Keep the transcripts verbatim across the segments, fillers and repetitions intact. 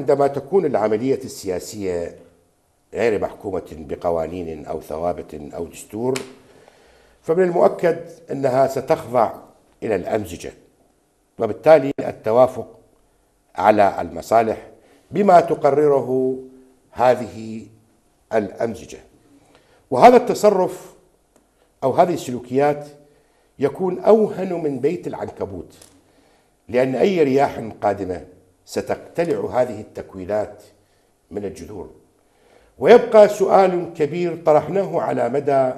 عندما تكون العملية السياسية غير محكومة بقوانين أو ثوابت أو دستور، فمن المؤكد أنها ستخضع إلى الأمزجة، وبالتالي التوافق على المصالح بما تقرره هذه الأمزجة. وهذا التصرف أو هذه السلوكيات يكون أوهن من بيت العنكبوت، لأن أي رياح قادمة ستقتلع هذه التكوينات من الجذور. ويبقى سؤال كبير طرحناه على مدى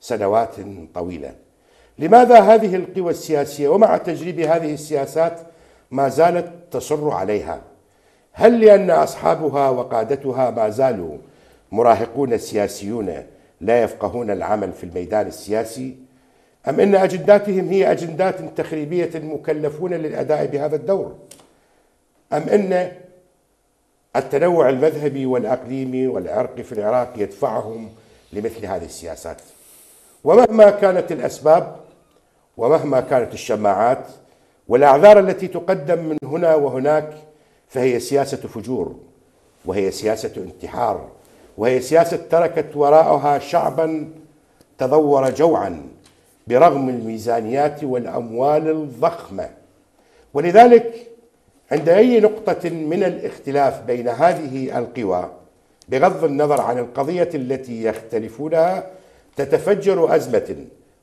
سنوات طويلة: لماذا هذه القوى السياسية ومع تجريب هذه السياسات ما زالت تصر عليها؟ هل لأن أصحابها وقادتها ما زالوا مراهقون سياسيون لا يفقهون العمل في الميدان السياسي؟ أم أن أجنداتهم هي أجندات تخريبية مكلفون للأداء بهذا الدور؟ أم أن التنوع المذهبي والأقليمي والعرقي في العراق يدفعهم لمثل هذه السياسات؟ ومهما كانت الأسباب ومهما كانت الشماعات والأعذار التي تقدم من هنا وهناك، فهي سياسة فجور، وهي سياسة انتحار، وهي سياسة تركت وراءها شعبا تضور جوعا برغم الميزانيات والأموال الضخمة. ولذلك عند أي نقطة من الاختلاف بين هذه القوى، بغض النظر عن القضية التي يختلفونها، تتفجر أزمة،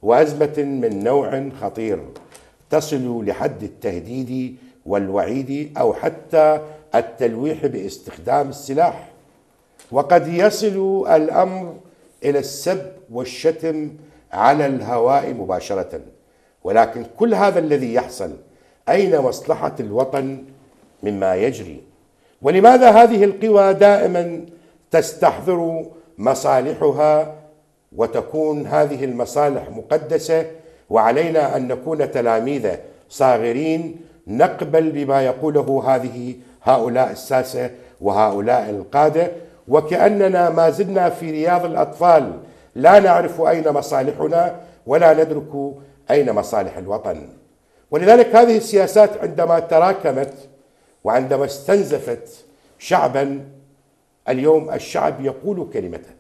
وأزمة من نوع خطير تصل لحد التهديد والوعيد أو حتى التلويح باستخدام السلاح، وقد يصل الأمر إلى السب والشتم على الهواء مباشرة. ولكن كل هذا الذي يحصل، أين مصلحة الوطن مما يجري؟ ولماذا هذه القوى دائما تستحضر مصالحها وتكون هذه المصالح مقدسة، وعلينا أن نكون تلاميذ صاغرين نقبل بما يقوله هذه هؤلاء الساسة وهؤلاء القادة، وكأننا ما زلنا في رياض الأطفال لا نعرف أين مصالحنا ولا ندرك أين مصالح الوطن. ولذلك هذه السياسات عندما تراكمت وعندما استنزفت شعبا، اليوم الشعب يقول كلمته،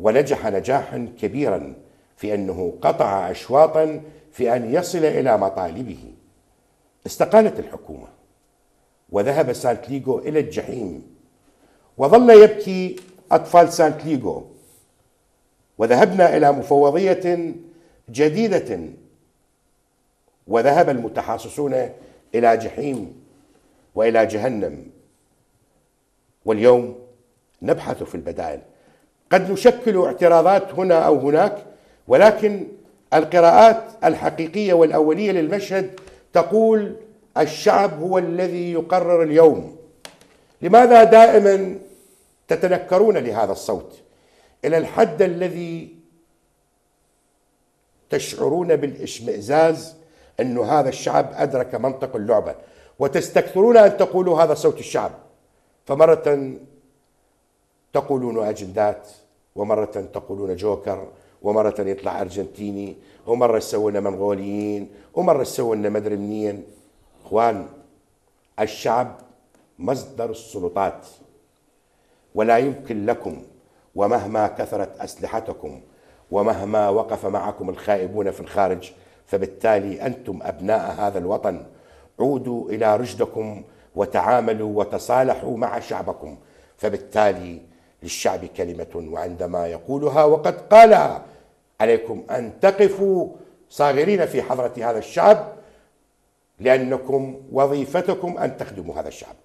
ونجح نجاحا كبيرا في أنه قطع أشواطا في أن يصل إلى مطالبه. استقالت الحكومة وذهب سانتليغو إلى الجحيم، وظل يبكي أطفال سانتليغو، وذهبنا إلى مفوضية جديدة، وذهب المتحاصصون إلى جحيم وإلى جهنم. واليوم نبحث في البدائل، قد نشكل اعتراضات هنا أو هناك، ولكن القراءات الحقيقية والأولية للمشهد تقول الشعب هو الذي يقرر اليوم. لماذا دائما تتنكرون لهذا الصوت إلى الحد الذي تشعرون بالإشمئزاز أن هذا الشعب أدرك منطق اللعبة، وتستكثرون أن تقولوا هذا صوت الشعب؟ فمرة تقولون أجندات، ومرة تقولون جوكر، ومرة يطلع أرجنتيني، ومرة سوونا منغوليين، ومرة سوونا مدري منين. إخوان، الشعب مصدر السلطات، ولا يمكن لكم ومهما كثرت أسلحتكم ومهما وقف معكم الخائبون في الخارج. فبالتالي أنتم أبناء هذا الوطن، عودوا إلى رشدكم وتعاملوا وتصالحوا مع شعبكم. فبالتالي للشعب كلمة، وعندما يقولها وقد قالها، عليكم أن تقفوا صاغرين في حضرة هذا الشعب، لأنكم وظيفتكم أن تخدموا هذا الشعب.